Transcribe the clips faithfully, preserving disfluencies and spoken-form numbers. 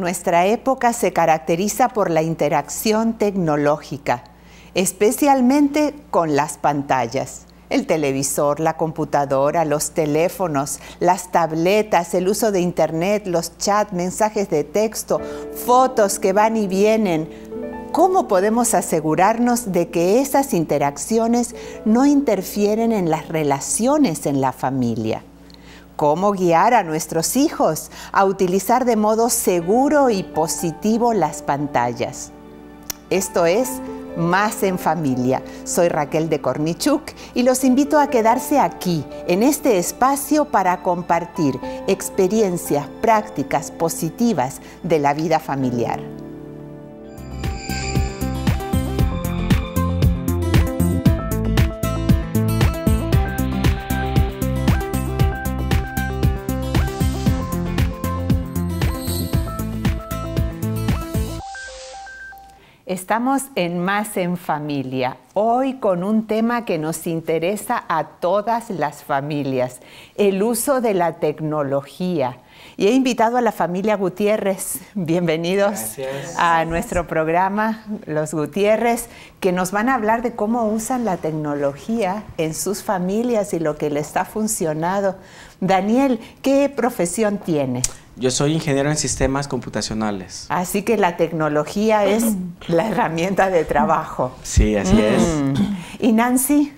Nuestra época se caracteriza por la interacción tecnológica, especialmente con las pantallas. El televisor, la computadora, los teléfonos, las tabletas, el uso de internet, los chats, mensajes de texto, fotos que van y vienen. ¿Cómo podemos asegurarnos de que esas interacciones no interfieren en las relaciones en la familia? ¿Cómo guiar a nuestros hijos a utilizar de modo seguro y positivo las pantallas? Esto es Más en Familia. Soy Raquel de Cornichuk y los invito a quedarse aquí, en este espacio, para compartir experiencias prácticas positivas de la vida familiar. Estamos en Más en Familia, hoy con un tema que nos interesa a todas las familias, el uso de la tecnología. Y he invitado a la familia Gutiérrez, bienvenidos Gracias. a nuestro programa, los Gutiérrez, que nos van a hablar de cómo usan la tecnología en sus familias y lo que les ha funcionado. Daniel, ¿qué profesión tienes? Yo soy ingeniero en sistemas computacionales. Así que la tecnología es la herramienta de trabajo. Sí, así mm. es. ¿Y Nancy?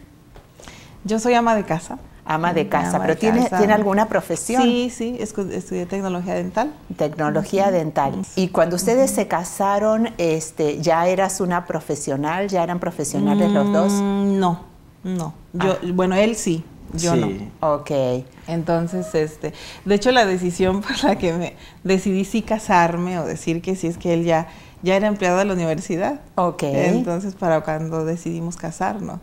Yo soy ama de casa. Ama de casa, ama pero de ¿tiene, casa. ¿tiene alguna profesión? Sí, sí, estudié tecnología dental. Tecnología uh-huh. dental. Y cuando ustedes uh-huh. se casaron, este, ¿ya eras una profesional? ¿Ya eran profesionales mm, los dos? No, no. Yo, ah. Bueno, él sí. Yo sí. no. Ok. Entonces, este, de hecho, la decisión por la que me decidí sí casarme o decir que sí es que él ya, ya era empleado de la universidad. Ok. Entonces, para cuando decidimos casarnos.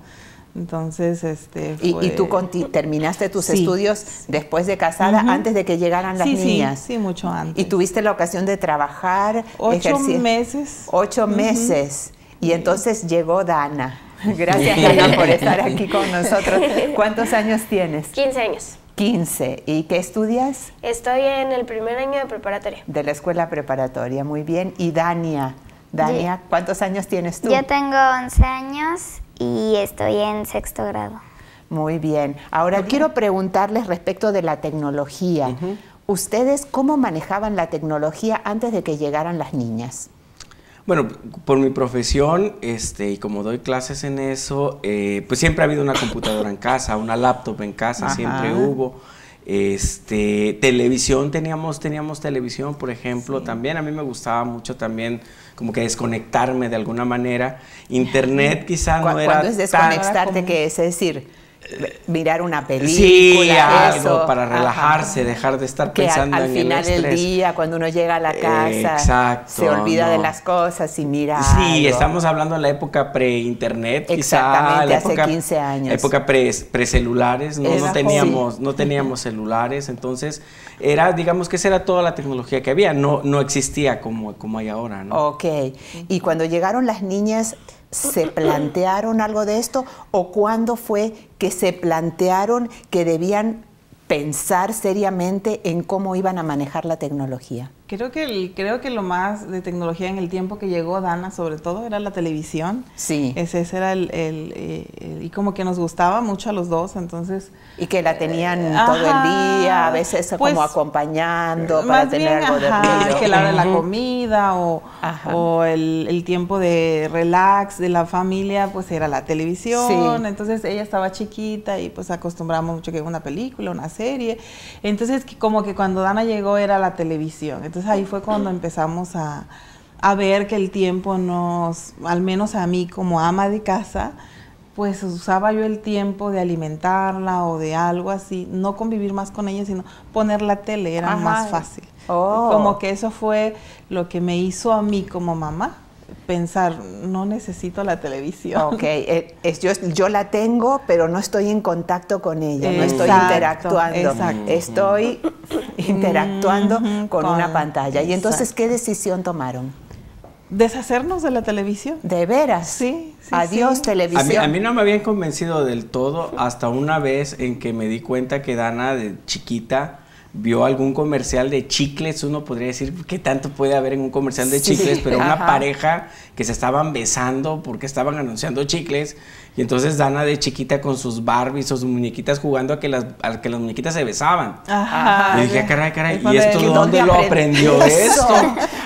Entonces, este... Fue... ¿Y, y tú terminaste tus sí. estudios después de casada, uh-huh. antes de que llegaran las sí, niñas? Sí, sí, mucho antes. ¿Y tuviste la ocasión de trabajar? Ocho ejercir... meses. Ocho uh-huh. meses. Y sí. entonces llegó Dana. Gracias, Dana, por estar aquí con nosotros. ¿Cuántos años tienes? quince años. quince. ¿Y qué estudias? Estoy en el primer año de preparatoria. De la escuela preparatoria, muy bien. ¿Y Dania? Dania, sí. ¿cuántos años tienes tú? Yo tengo once años y estoy en sexto grado. Muy bien. Ahora uh-huh. quiero preguntarles respecto de la tecnología. Uh-huh. ¿Ustedes cómo manejaban la tecnología antes de que llegaran las niñas? Bueno, por mi profesión, este, y como doy clases en eso, eh, pues siempre ha habido una computadora en casa, una laptop en casa, Ajá. siempre hubo. Este, televisión, teníamos, teníamos televisión, por ejemplo, sí. también. A mí me gustaba mucho también como que desconectarme de alguna manera. Internet quizás no era... ¿Cuándo es desconectarte? ¿Qué es? Es decir... mirar una película, sí, eso. algo para relajarse, Ajá. dejar de estar que pensando al, al en el estrés. Al final del día, cuando uno llega a la casa, Exacto, se olvida no. de las cosas y mira Sí, algo. Estamos hablando de la época pre-internet, Exactamente, quizá, la hace época, quince años. época pre-celulares, pre no, no teníamos, no teníamos celulares, entonces era, digamos que esa era toda la tecnología que había, no, no existía como, como hay ahora, ¿no? Ok, y cuando llegaron las niñas... ¿Se plantearon algo de esto o cuándo fue que se plantearon que debían pensar seriamente en cómo iban a manejar la tecnología? Creo que, el, creo que lo más de tecnología en el tiempo que llegó Dana, sobre todo, era la televisión. Sí. Ese, ese era el, el, el, el... Y como que nos gustaba mucho a los dos, entonces... Y que la tenían eh, todo ajá, el día, a veces pues, como acompañando para tener bien, algo de ajá, ruido. Que la hora de la comida o, o el, el tiempo de relax de la familia, pues era la televisión. Sí. Entonces ella estaba chiquita y pues acostumbramos mucho que una película, una serie. Entonces como que cuando Dana llegó era la televisión. Entonces, Entonces ahí fue cuando empezamos a, a ver que el tiempo nos, al menos a mí como ama de casa, pues usaba yo el tiempo de alimentarla o de algo así, no convivir más con ella, sino poner la tele, era Ajá. más fácil. Oh. Como que eso fue lo que me hizo a mí como mamá. Pensar, no necesito la televisión. Ok, eh, es, yo, yo la tengo, pero no estoy en contacto con ella, exacto, no estoy interactuando. Exacto. Estoy interactuando mm, con, con una pantalla. Exacto. ¿Y entonces qué decisión tomaron? Deshacernos de la televisión. ¿De veras? Sí. sí Adiós, sí. televisión. A mí, a mí no me habían convencido del todo hasta una vez en que me di cuenta que Dana, de chiquita, vio algún comercial de chicles, uno podría decir, ¿qué tanto puede haber en un comercial de sí, chicles? Pero ajá. una pareja que se estaban besando porque estaban anunciando chicles, y entonces Dana de chiquita con sus Barbies, sus muñequitas jugando a que las, a que las muñequitas se besaban. Ajá. Y dije, caray, caray, ¿y esto dónde lo aprendió esto?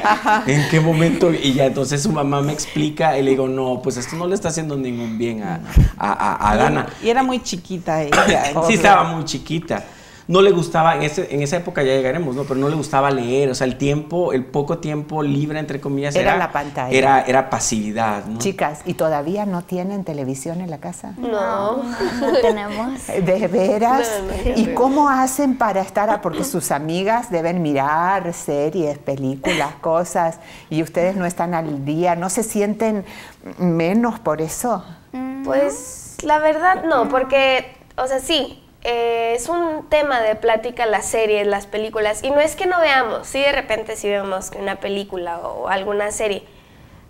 Ajá. ¿En qué momento? Y ya entonces su mamá me explica, y le digo, no, pues esto no le está haciendo ningún bien a, a, a, a Dana. Y era muy chiquita ella. Sí, estaba muy chiquita. No le gustaba, en, ese, en esa época ya llegaremos, ¿no? Pero no le gustaba leer, o sea, el tiempo, el poco tiempo libre, entre comillas, era, era la pantalla. Era, era pasividad, ¿no? Chicas, ¿y todavía no tienen televisión en la casa? No, no, no tenemos. ¿De veras? No, no, no. ¿Y cómo hacen para estar? A, porque sus amigas deben mirar series, películas, cosas, y ustedes no están al día, ¿no se sienten menos por eso? Pues, la verdad, no, porque, o sea, sí. Eh, es un tema de plática las series, las películas, y no es que no veamos, sí, de repente sí vemos una película o alguna serie,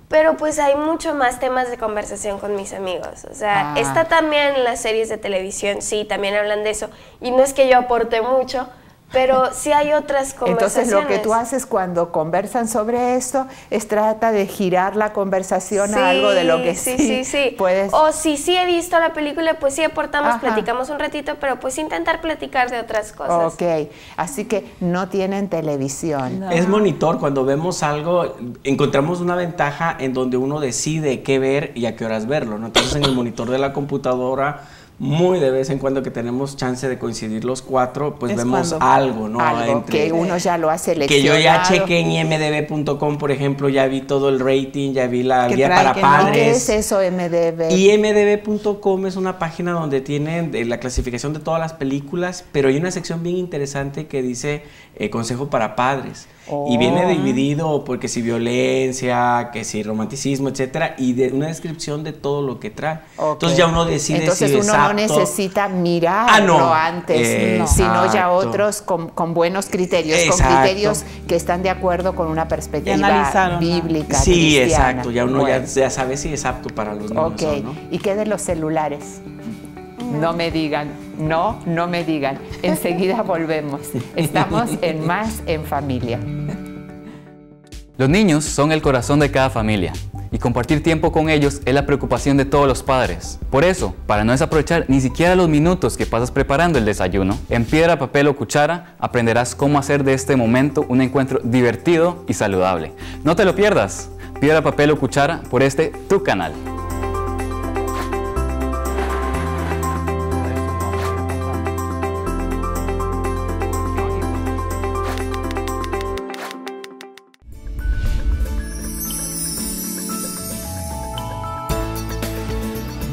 pero pues hay mucho más temas de conversación con mis amigos, o sea, ah. está también en las series de televisión, sí, también hablan de eso, y no es que yo aporte mucho, pero sí hay otras conversaciones. Entonces lo que tú haces cuando conversan sobre esto es trata de girar la conversación sí, a algo de lo que sí, sí, sí, sí. puedes. O si sí he visto la película, pues sí aportamos, ajá. platicamos un ratito, pero pues intentar platicar de otras cosas. Ok, así que no tienen televisión. No. Es monitor, cuando vemos algo, encontramos una ventaja en donde uno decide qué ver y a qué horas verlo, ¿no? Entonces en el monitor de la computadora, muy de vez en cuando que tenemos chance de coincidir los cuatro, pues es vemos algo, ¿no? Algo entre, que uno ya lo ha seleccionado. Que yo ya chequé en I M D B punto com, por ejemplo, ya vi todo el rating, ya vi la guía para padres. No. ¿Qué es eso, I M D B? I M D B punto com es una página donde tienen la clasificación de todas las películas, pero hay una sección bien interesante que dice eh, consejo para padres. Oh. Y viene dividido porque si violencia, que si romanticismo, etcétera, y de una descripción de todo lo que trae. Okay. Entonces ya uno decide. Entonces si uno no necesita mirar ah, no. antes, no. sino ya otros con, con buenos criterios, exacto. con criterios que están de acuerdo con una perspectiva bíblica. Sí, cristiana. Exacto. Ya uno bueno. ya, ya sabe si es apto para los niños. Okay. O no. ¿Y qué de los celulares? No me digan, no, no me digan. Enseguida volvemos. Estamos en Más en Familia. Los niños son el corazón de cada familia y compartir tiempo con ellos es la preocupación de todos los padres. Por eso, para no desaprovechar ni siquiera los minutos que pasas preparando el desayuno, en Piedra, Papel o Cuchara aprenderás cómo hacer de este momento un encuentro divertido y saludable. No te lo pierdas. Piedra, Papel o Cuchara por este tu canal.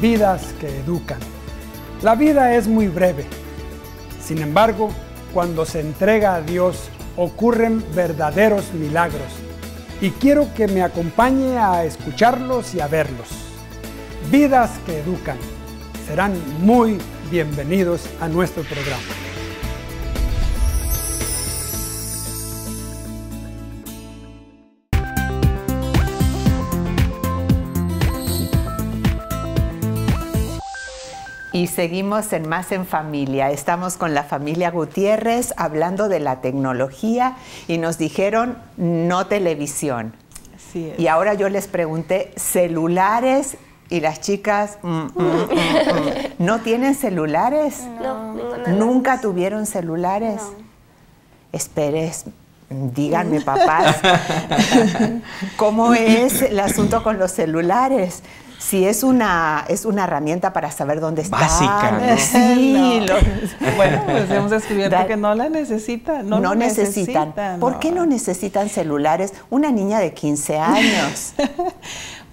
Vidas que educan. La vida es muy breve. Sin embargo, cuando se entrega a Dios, ocurren verdaderos milagros. Y quiero que me acompañe a escucharlos y a verlos. Vidas que educan. Serán muy bienvenidos a nuestro programa. Y seguimos en Más en Familia. Estamos con la familia Gutiérrez hablando de la tecnología y nos dijeron no televisión. Así es. Y ahora yo les pregunté celulares y las chicas mm, mm, mm, mm. ¿no tienen celulares? No. ¿Nunca tuvieron celulares? No. Esperes. Díganme, papás, ¿cómo es el asunto con los celulares? Si es una, es una herramienta para saber dónde está. Básica, ¿no? Sí. No. Los, bueno, pues hemos descubierto da, que no la necesitan. No, no necesitan. necesitan. ¿Por no. qué no necesitan celulares? Una niña de quince años.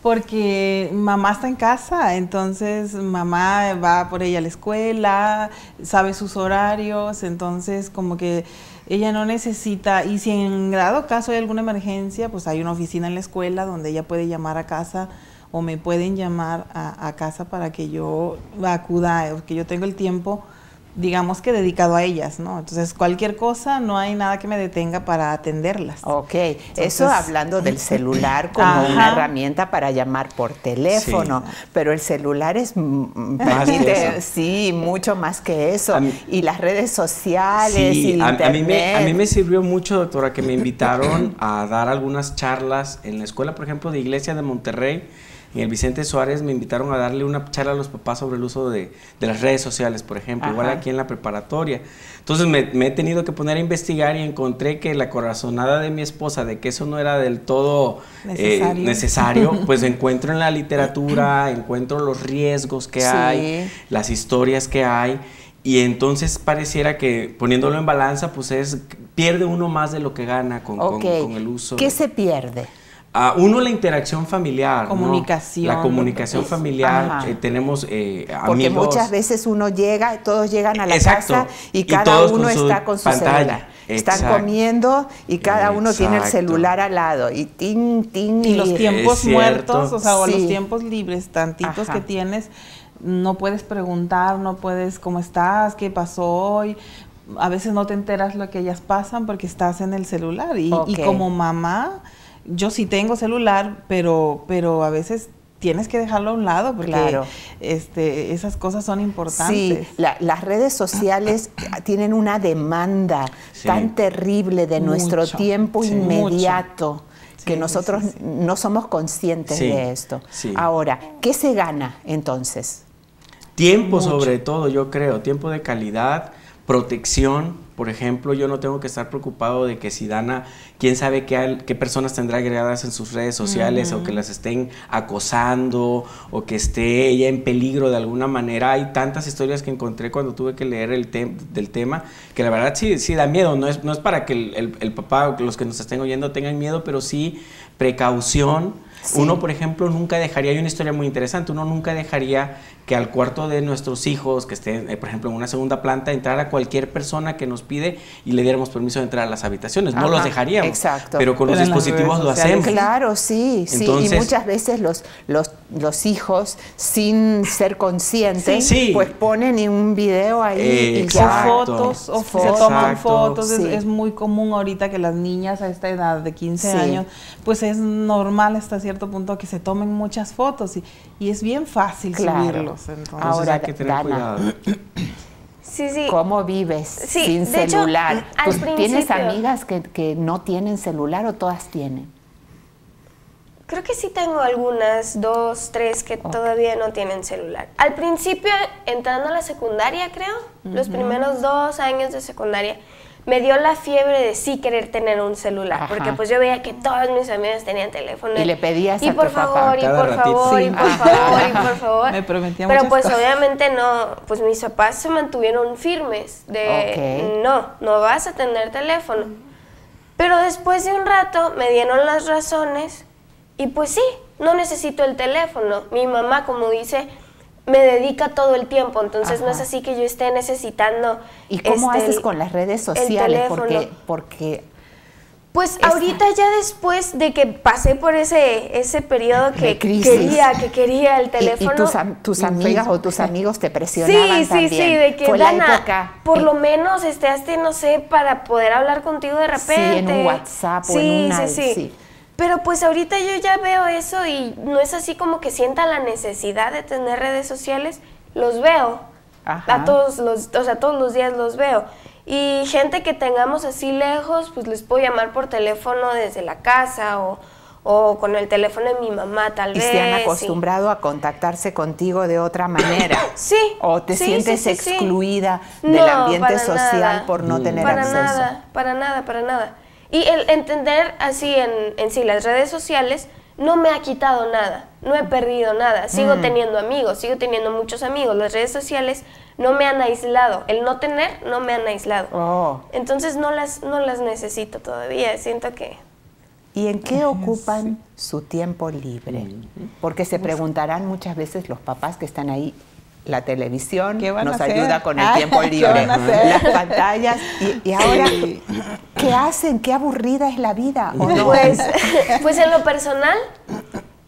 Porque mamá está en casa, entonces mamá va por ella a la escuela, sabe sus horarios, entonces como que ella no necesita, y si en dado caso hay alguna emergencia, pues hay una oficina en la escuela donde ella puede llamar a casa o me pueden llamar a, a casa para que yo acuda, porque yo tengo el tiempo digamos que dedicado a ellas, ¿no? Entonces, cualquier cosa, no hay nada que me detenga para atenderlas. Ok, entonces, eso hablando del celular como ajá. una herramienta para llamar por teléfono, sí. pero el celular es permite, sí, mucho más que eso. Mí, y las redes sociales, sí, y a, internet. A mí, me, a mí me sirvió mucho, doctora, que me invitaron a dar algunas charlas en la escuela, por ejemplo, de Iglesia de Monterrey. Y el Vicente Suárez me invitaron a darle una charla a los papás sobre el uso de, de las redes sociales, por ejemplo, ajá. igual aquí en la preparatoria. Entonces me, me he tenido que poner a investigar y encontré que la corazonada de mi esposa de que eso no era del todo necesario, eh, necesario pues encuentro en la literatura, encuentro los riesgos que sí. hay, las historias que hay. Y entonces pareciera que poniéndolo en balanza, pues es pierde uno más de lo que gana con, okay. con, con el uso. ¿Qué de... se pierde? A uno la interacción familiar, comunicación, ¿no? La comunicación familiar, eh, tenemos eh, amigos. Porque muchas veces uno llega, todos llegan a la exacto. casa y, y cada uno está con su celular. Están exacto. comiendo y cada uno exacto. tiene el celular al lado y tin, tin. Y, y los tiempos muertos, o sea, sí. o los tiempos libres, tantitos ajá. que tienes, no puedes preguntar, no puedes, ¿cómo estás? ¿Qué pasó hoy? A veces no te enteras lo que ellas pasan porque estás en el celular y, okay. y como mamá, yo sí tengo celular, pero, pero a veces tienes que dejarlo a un lado porque claro. este, esas cosas son importantes. Sí, la, las redes sociales tienen una demanda sí. tan terrible de mucho, nuestro tiempo sí, inmediato sí, que nosotros sí, sí. no somos conscientes sí, de esto. Sí. Ahora, ¿qué se gana entonces? Tiempo mucho. Sobre todo, yo creo, tiempo de calidad, protección. Por ejemplo, yo no tengo que estar preocupado de que si Dana, quién sabe qué, qué personas tendrá agregadas en sus redes sociales uh-huh. o que las estén acosando o que esté ella en peligro de alguna manera. Hay tantas historias que encontré cuando tuve que leer el te del tema que la verdad sí, sí da miedo. No es, no es para que el, el, el papá o que los que nos estén oyendo tengan miedo, pero sí precaución. Sí. Uno, por ejemplo, nunca dejaría, hay una historia muy interesante, uno nunca dejaría que al cuarto de nuestros hijos, que esté, eh, por ejemplo, en una segunda planta, entrara cualquier persona que nos pide y le diéramos permiso de entrar a las habitaciones. Ajá, no los dejaríamos, exacto. pero con pero los dispositivos lo hacemos. Claro, sí, sí. Entonces, y muchas veces los, los, los hijos, sin ser conscientes, sí, sí. pues ponen un video ahí. Eh, y exacto, fotos, o fotos, se toman exacto, fotos. Sí. Es, es muy común ahorita que las niñas a esta edad de quince sí. años, pues es normal hasta cierto punto que se tomen muchas fotos y, y es bien fácil claro. subirlos. Entonces ahora hay que tener Dana. Cuidado. Sí, sí. ¿Cómo vives sí, sin celular? Hecho, pues, ¿tienes amigas que, que no tienen celular o todas tienen? Creo que sí tengo algunas, dos, tres, que okay. todavía no tienen celular. Al principio, entrando a la secundaria, creo, uh-huh. los primeros dos años de secundaria, me dio la fiebre de sí querer tener un celular, ajá. porque pues yo veía que todos mis amigos tenían teléfono. Y le pedías y a por tu favor, papá. Y por ratito. favor, sí. y por ajá. favor, y por favor. Me prometía pero pues cosas. Obviamente no, pues mis papás se mantuvieron firmes de okay. no, no vas a tener teléfono. Pero después de un rato me dieron las razones y pues sí, no necesito el teléfono. Mi mamá, como dice, me dedica todo el tiempo, entonces ajá. no es así que yo esté necesitando. ¿Y cómo este, haces con las redes sociales? Porque, porque pues esta. Ahorita ya después de que pasé por ese ese periodo que quería que quería el teléfono. ¿Y, y tus, tus amigas o tus amigos te presionaban sí, también? Sí, sí, sí, de que Dana, por eh. lo menos esté no sé, para poder hablar contigo de repente. Sí, en un WhatsApp sí, o en una, sí, sí, sí. Pero pues ahorita yo ya veo eso y no es así como que sienta la necesidad de tener redes sociales, los veo, ajá. a todos los, o sea, todos los días los veo. Y gente que tengamos así lejos, pues les puedo llamar por teléfono desde la casa o, o con el teléfono de mi mamá tal vez. Y se han acostumbrado y... a contactarse contigo de otra manera. Sí. O te sí, sientes sí, sí, excluida sí. del no, ambiente social nada. Por no mm. tener para acceso. Para nada, para nada, para nada. Y el entender así en, en sí las redes sociales no me ha quitado nada, no he perdido nada, sigo mm. teniendo amigos, sigo teniendo muchos amigos, las redes sociales no me han aislado, el no tener no me han aislado, oh. entonces no las, no las necesito todavía, siento que... ¿Y en qué ocupan sí. su tiempo libre? Porque se preguntarán muchas veces los papás que están ahí, la televisión nos ayuda con el tiempo libre, las pantallas. Y, y ahora, ¿qué hacen? ¿Qué aburrida es la vida? ¿O no? Pues, pues en lo personal,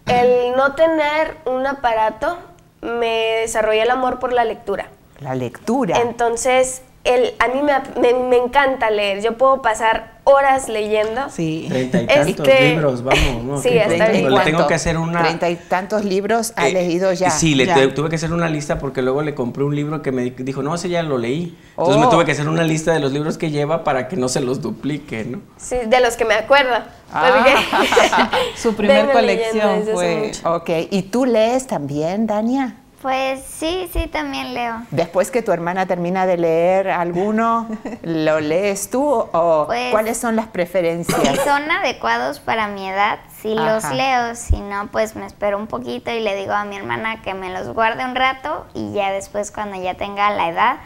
el no tener un aparato me desarrolló el amor por la lectura. La lectura. Entonces, el, a mí me, me, me encanta leer. Yo puedo pasar horas leyendo. Sí. Treinta y tantos este... libros, vamos. ¿No? Sí, hasta bien. Le tengo que hacer una... Treinta y tantos libros ha eh, leído ya. Sí, le ya. tuve que hacer una lista porque luego le compré un libro que me dijo, no, ese ya lo leí. Entonces oh. me tuve que hacer una lista de los libros que lleva para que no se los duplique, ¿no? Sí, de los que me acuerdo. Ah. Porque... Su primer colección fue... Ok, ¿y tú lees también, Dania? Pues sí, sí, también leo. ¿Después que tu hermana termina de leer alguno, lo lees tú o pues, cuáles son las preferencias? Si son adecuados para mi edad, sí Ajá. los leo, si no, pues me espero un poquito y le digo a mi hermana que me los guarde un rato y ya después cuando ya tenga la edad,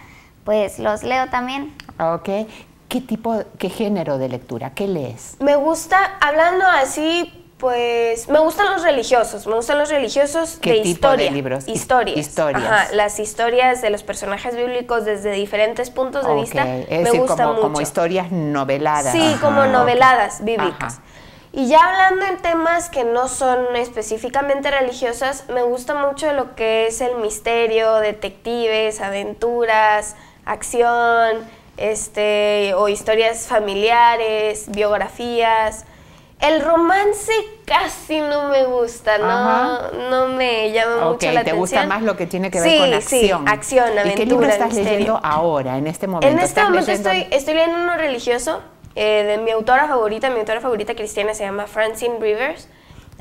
pues los leo también. Ok. ¿Qué tipo, qué género de lectura? ¿Qué lees? Me gusta, hablando así... Pues me gustan los religiosos, me gustan los religiosos de historia. ¿Qué tipo de libros? Historias. Historias. Ajá, las historias de los personajes bíblicos desde diferentes puntos de okay. vista es me gustan mucho. Como historias noveladas. Sí, Ajá, como noveladas okay. bíblicas. Ajá. Y ya hablando en temas que no son específicamente religiosas, me gusta mucho lo que es el misterio, detectives, aventuras, acción, este, o historias familiares, biografías... El romance casi no me gusta, no, no me llama okay, mucho la atención. Ok, ¿te gusta más lo que tiene que ver sí, con acción? Sí, acción, aventura, ¿y qué libro estás misterio? Leyendo ahora, en este momento? En este momento leyendo... estoy, estoy leyendo uno religioso eh, de mi autora favorita, mi autora favorita cristiana se llama Francine Rivers.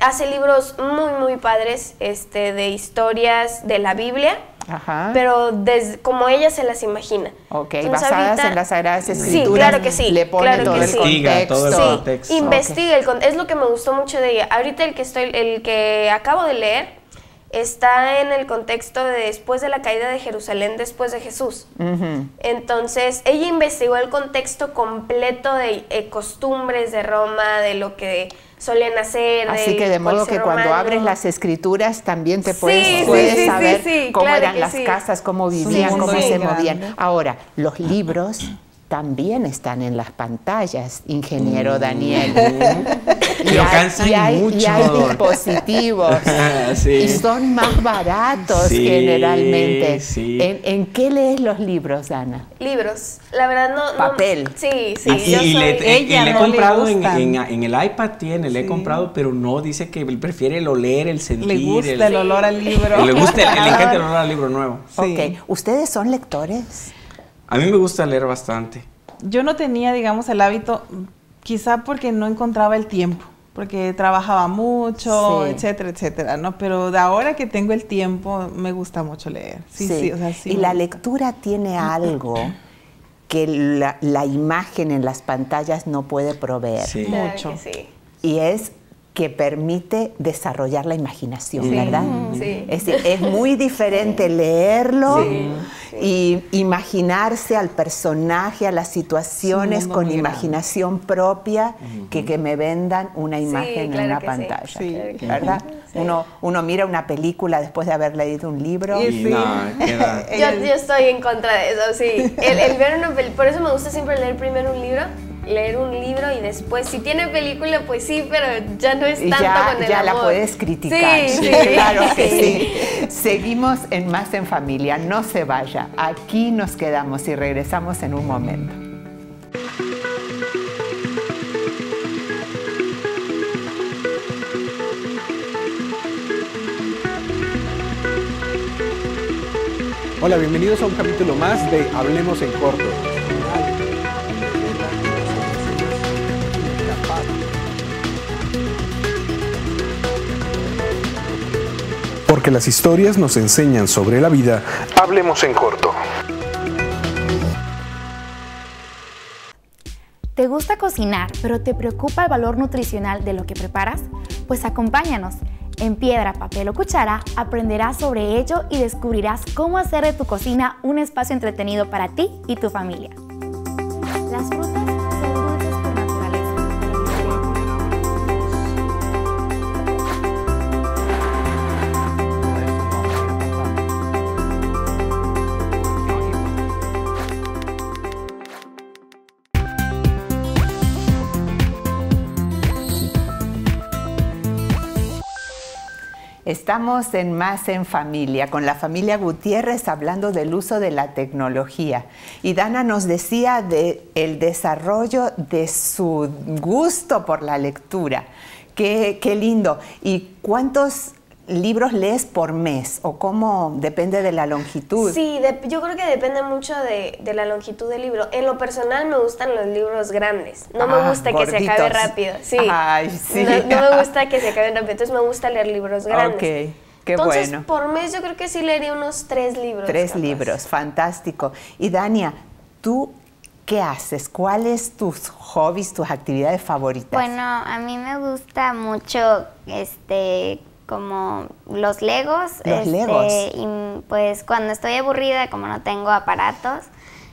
Hace libros muy, muy padres este, de historias de la Biblia. Ajá. Pero desde, como ella se las imagina. Ok, entonces, basadas ahorita, en las Sagradas Escrituras. Sí, claro que sí. Le pone claro todo, el sí. contexto, todo el sí. contexto. Investiga, okay. el, es lo que me gustó mucho de ella. Ahorita el que, estoy, el que acabo de leer está en el contexto de después de la caída de Jerusalén, después de Jesús. Uh-huh. Entonces, ella investigó el contexto completo de eh, costumbres de Roma, de lo que... solían hacer. Así que de modo que romano. Cuando abres las escrituras también te puedes, sí, puedes sí, saber sí, sí, cómo claro eran las sí. casas, cómo vivían, sí, cómo sí, se grande. Movían. Ahora, los libros también están en las pantallas, ingeniero mm. Daniel. Mm. Y lo hay, cansan y hay, mucho. Y hay dispositivos. sí. Y son más baratos sí, generalmente. Sí. ¿En, ¿En qué lees los libros, Dana? Libros. La verdad no... Papel. No, sí, sí. Y, yo y soy, le, ella y le no he comprado le en, en, en el iPad, tiene, le sí. he comprado, pero no, dice que prefiere el oler, el sentir. Le gusta el, el olor al libro. Le gusta el, el, el, el olor al libro nuevo. Sí. Okay. ¿Ustedes son lectores? A mí me gusta leer bastante. Yo no tenía, digamos, el hábito, quizá porque no encontraba el tiempo, porque trabajaba mucho, sí. etcétera, etcétera, ¿no? Pero de ahora que tengo el tiempo, me gusta mucho leer. Sí, sí. sí, o sea, sí y la gusta. Lectura tiene algo que la, la imagen en las pantallas no puede proveer. Sí. Claro mucho. Que sí. Y es... que permite desarrollar la imaginación, sí. ¿verdad? Sí. Es, es muy diferente sí. leerlo sí. y imaginarse al personaje, a las situaciones con imaginación grande. Propia uh-huh. que, que me vendan una imagen sí, claro en una pantalla, sí. Sí. Claro ¿verdad? Sí. Uno, uno mira una película después de haber leído un libro. Y sí. no, yo, yo estoy en contra de eso, sí. El, el ver una pel- por eso me gusta siempre leer primero un libro. Leer un libro y después, si tiene película, pues sí, pero ya no es tanto ya, con el ya amor. Ya la puedes criticar. Sí, sí, sí. Claro que sí. sí. Seguimos en Más en Familia. No se vaya. Aquí nos quedamos y regresamos en un momento. Hola, bienvenidos a un capítulo más de Hablemos en Corto. Porque las historias nos enseñan sobre la vida. Hablemos en Corto. ¿Te gusta cocinar, pero te preocupa el valor nutricional de lo que preparas? Pues acompáñanos. En Piedra, Papel o Cuchara aprenderás sobre ello y descubrirás cómo hacer de tu cocina un espacio entretenido para ti y tu familia. Las frutas. Estamos en Más en Familia, con la familia Gutiérrez hablando del uso de la tecnología. Y Dana nos decía del desarrollo de su gusto por la lectura. Qué, qué lindo. ¿Y cuántos libros lees por mes? ¿O cómo? ¿Depende de la longitud? Sí, de, yo creo que depende mucho de, de la longitud del libro. En lo personal me gustan los libros grandes. No ah, me gusta gorditos. que se acabe rápido. Sí. Ay, sí. No, no me gusta que se acabe rápido. Entonces me gusta leer libros grandes. Okay. Qué Entonces, bueno. por mes yo creo que sí leería unos tres libros. Tres capaz. libros, fantástico. Y Dania, ¿tú qué haces? ¿Cuáles tus hobbies, tus actividades favoritas? Bueno, a mí me gusta mucho este, como los legos. Los este, legos. Y pues cuando estoy aburrida, como no tengo aparatos,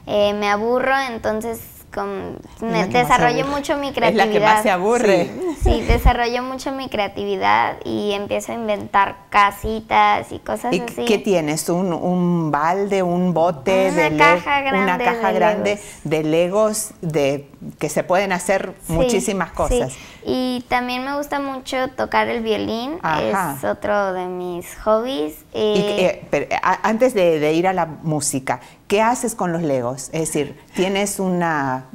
eh, me aburro, entonces... Con, me desarrollo mucho mi creatividad. Es la que más se aburre. Sí, sí, desarrollo mucho mi creatividad y empiezo a inventar casitas y cosas ¿Y así. ¿Qué tienes? ¿Un, un balde, un bote? Una de caja grande. Una caja de grande legos. de legos de, que se pueden hacer sí, muchísimas cosas. Sí. Y también me gusta mucho tocar el violín. Ajá. Es otro de mis hobbies. Eh, y, pero, antes de, de ir a la música, ¿qué haces con los legos? Es decir, ¿tienes una...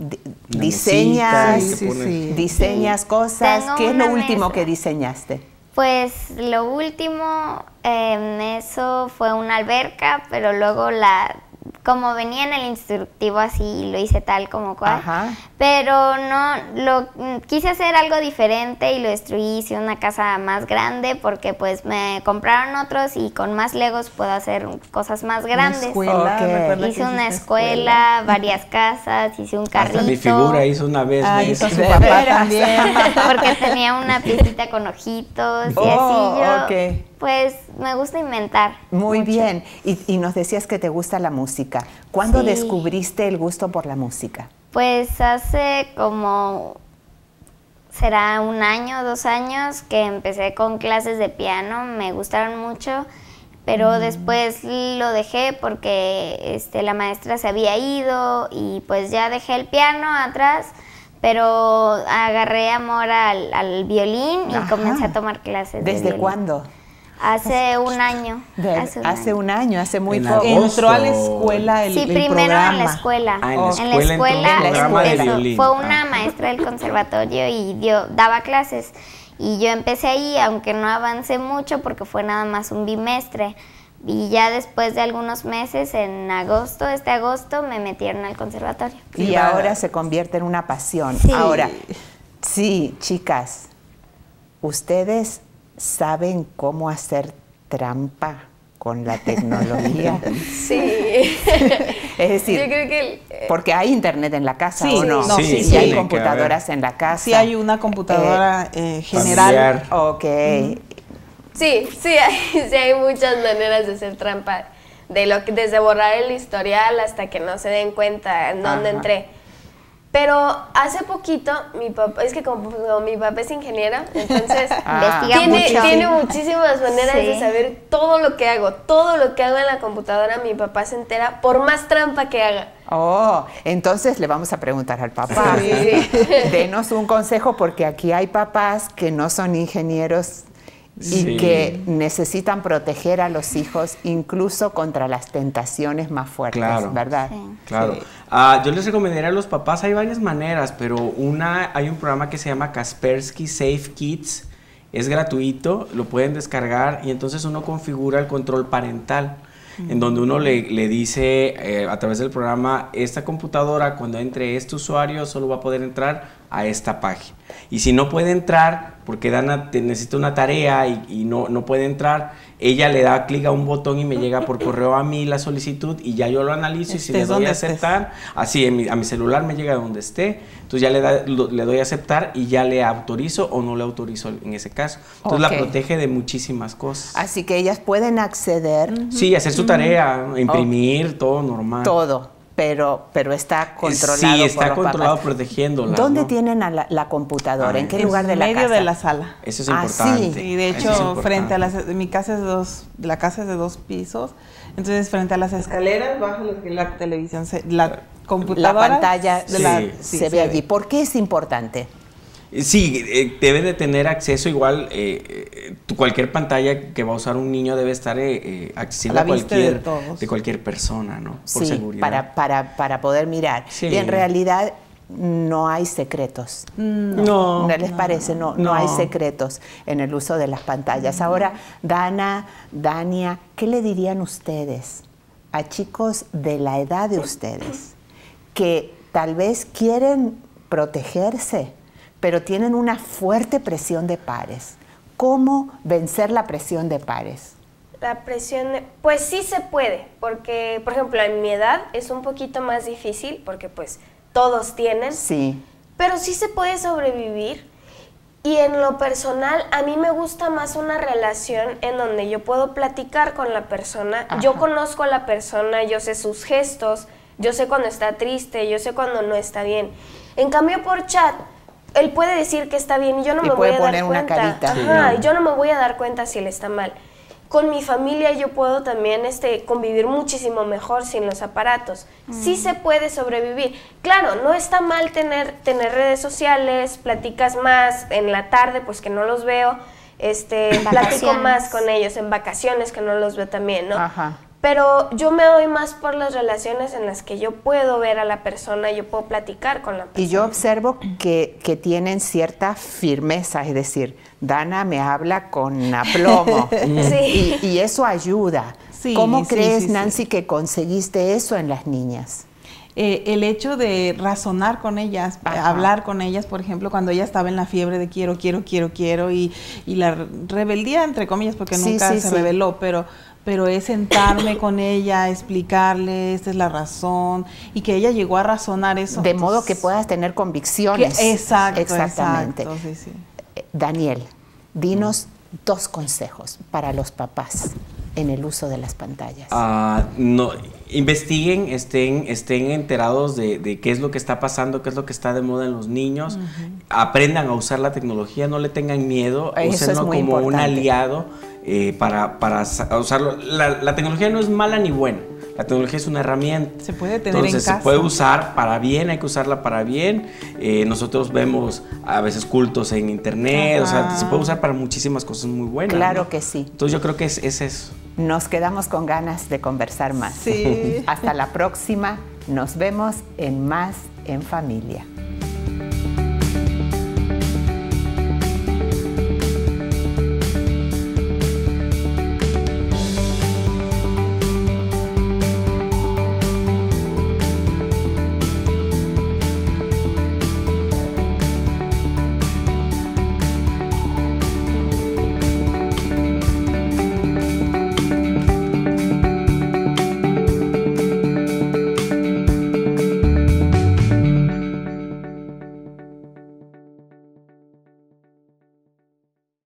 diseñas sí, sí, sí. diseñas sí. cosas? Tengo ¿Qué es lo último mezcla. que diseñaste? Pues lo último, eh, eso fue una alberca, pero luego la... Como venía en el instructivo así, lo hice tal como cual. Ajá. Pero no, lo quise hacer algo diferente y lo destruí, hice una casa más grande porque pues me compraron otros y con más legos puedo hacer cosas más grandes. Una escuela, okay. Hice una escuela, escuela, varias casas, hice un carrito. Hasta mi figura hizo una vez. Ay, hizo su papá también. Porque tenía una piecita con ojitos oh, y así yo. Okay. Pues me gusta inventar. Muy mucho. bien. Y, y nos decías que te gusta la música. ¿Cuándo sí. descubriste el gusto por la música? Pues hace como, será un año, dos años, que empecé con clases de piano. Me gustaron mucho, pero mm. después lo dejé porque este, la maestra se había ido y pues ya dejé el piano atrás. Pero agarré amor al, al violín y Ajá. comencé a tomar clases de violín. ¿Desde cuándo? Hace un año. De, hace un hace año. un año, hace muy poco. Entró a la escuela el, sí, el programa. Sí, primero en la escuela. Ah, en, oh, en la escuela, en la escuela eso, fue una ah. maestra del conservatorio y dio, daba clases. Y yo empecé ahí, aunque no avancé mucho porque fue nada más un bimestre. Y ya después de algunos meses, en agosto, este agosto, me metieron al conservatorio. Y claro. ahora se convierte en una pasión. Sí. Ahora, sí, chicas, ustedes... ¿Saben cómo hacer trampa con la tecnología? Sí. Es decir, yo creo que el, eh, porque hay internet en la casa, sí, ¿o no? no sí, sí, sí, sí. Hay computadoras en la casa. Sí, hay una computadora eh, eh, general. Familiar. Ok. Mm-hmm. Sí, sí hay, sí hay muchas maneras de hacer trampa. De lo que, desde borrar el historial hasta que no se den cuenta en dónde Ajá. entré. Pero hace poquito, mi papá, es que como, como mi papá es ingeniero, entonces ah, tiene, mucho. tiene muchísimas maneras sí. de saber todo lo que hago. Todo lo que hago en la computadora, mi papá se entera por más trampa que haga. Oh, entonces le vamos a preguntar al papá. Sí, sí. Denos un consejo porque aquí hay papás que no son ingenieros y sí. que necesitan proteger a los hijos incluso contra las tentaciones más fuertes, claro, ¿verdad? Sí. Claro. Sí. Uh, yo les recomendaría a los papás, hay varias maneras, pero una, hay un programa que se llama Kaspersky Safe Kids, es gratuito, lo pueden descargar y entonces uno configura el control parental, mm. en donde uno le, le dice eh, a través del programa, esta computadora cuando entre este usuario solo va a poder entrar a esta página. Y si no puede entrar, porque Dana necesita una tarea y, y no, no puede entrar, ella le da clic a un botón y me llega por correo a mí la solicitud y ya yo lo analizo y si le doy a aceptar, así en mi, a mi celular me llega donde esté, entonces ya le, da, lo, le doy a aceptar y ya le autorizo o no le autorizo en ese caso. Entonces okay. la protege de muchísimas cosas. Así que ellas pueden acceder. Sí, hacer su tarea, imprimir, oh. todo normal. Todo. Pero, pero está controlado. Sí, está por los controlado, papás. protegiéndola. ¿Dónde ¿no? tienen a la, la computadora? Ah, ¿En qué lugar de la casa? En medio de la sala. Eso es ah, importante. Sí. Y de hecho, es frente a las, mi casa es dos, la casa es de dos pisos, entonces frente a las escaleras baja la televisión, la computadora, la pantalla de la, sí, se, sí, ve se ve allí. ¿Por qué es importante? Sí, eh, debe de tener acceso igual, eh, eh, cualquier pantalla que va a usar un niño debe estar eh, eh, accesible a, a cualquier, de, de cualquier persona, ¿no? Por sí, seguridad. Para, para, para poder mirar. Sí. Y en realidad no hay secretos. No. ¿No les no, parece? No, no, no hay secretos en el uso de las pantallas. Ahora, Dana, Dania, ¿qué le dirían ustedes a chicos de la edad de ustedes que tal vez quieren protegerse, pero tienen una fuerte presión de pares? ¿Cómo vencer la presión de pares? La presión, pues sí se puede, porque, por ejemplo, en mi edad es un poquito más difícil, porque pues todos tienen. Sí. Pero sí se puede sobrevivir. Y en lo personal, a mí me gusta más una relación en donde yo puedo platicar con la persona. Ajá. Yo conozco a la persona, yo sé sus gestos, yo sé cuando está triste, yo sé cuando no está bien. En cambio, por chat, él puede decir que está bien y yo no y me voy a dar cuenta. Y puede poner una carita. Ajá, sí, no. Yo no me voy a dar cuenta si él está mal. Con mi familia yo puedo también este, convivir muchísimo mejor sin los aparatos. Mm. Sí se puede sobrevivir. Claro, no está mal tener, tener redes sociales, platicas más en la tarde, pues que no los veo, este, platico más con ellos en vacaciones, que no los veo también, ¿no? Ajá. Pero yo me doy más por las relaciones en las que yo puedo ver a la persona, yo puedo platicar con la persona. Y yo observo que, que tienen cierta firmeza, es decir, Dana me habla con aplomo. Sí. y, y eso ayuda. Sí, ¿Cómo sí, crees, sí, Nancy, sí. que conseguiste eso en las niñas? Eh, el hecho de razonar con ellas, Ajá. hablar con ellas, por ejemplo, cuando ella estaba en la fiebre de quiero, quiero, quiero, quiero, y, y la rebeldía, entre comillas, porque sí, nunca sí, se sí. rebeló, pero... pero es sentarme con ella, explicarle, esta es la razón, y que ella llegó a razonar eso. De modo que puedas tener convicciones. Que, exacto, exactamente. Exacto, sí, sí. Daniel, dinos mm. dos consejos para los papás en el uso de las pantallas. Uh, no, investiguen, estén, estén enterados de, de qué es lo que está pasando, qué es lo que está de moda en los niños. Uh-huh. Aprendan a usar la tecnología, no le tengan miedo, eso úsenlo como importante. un aliado. Eh, para, para usarlo. La, la tecnología no es mala ni buena. La tecnología es una herramienta. Se puede tener Entonces, en casa. Se puede usar para bien, hay que usarla para bien. Eh, nosotros vemos a veces cultos en internet. Ajá. O sea, se puede usar para muchísimas cosas muy buenas. Claro ¿no? que sí. Entonces yo creo que es, es eso. Nos quedamos con ganas de conversar más. Sí. Hasta la próxima. Nos vemos en Más en Familia.